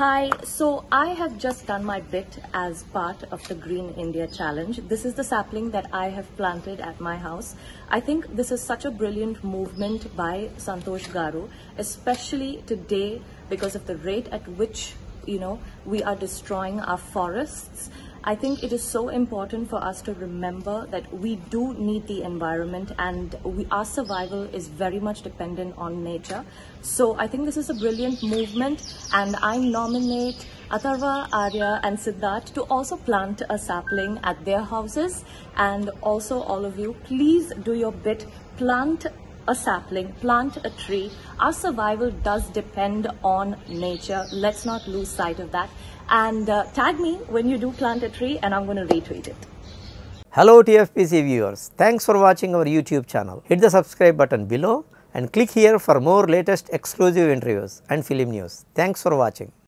Hi, so I have just done my bit as part of the Green India Challenge. This is the sapling that I have planted at my house. I think this is such a brilliant movement by Santosh Garu, especially today because of the rate at which, we are destroying our forests. I think it is so important for us to remember that we do need the environment and our survival is very much dependent on nature. So I think this is a brilliant movement, and I nominate Atarva, Arya and Siddarth to also plant a sapling at their houses. And also all of you, please do your bit, plant a sapling, plant a tree. Our survival does depend on nature. Let's not lose sight of that. And tag me when you do plant a tree and I'm going to retweet it. Hello TFPC viewers, thanks for watching our YouTube channel. Hit the subscribe button below and click here for more latest exclusive interviews and film news. Thanks for watching.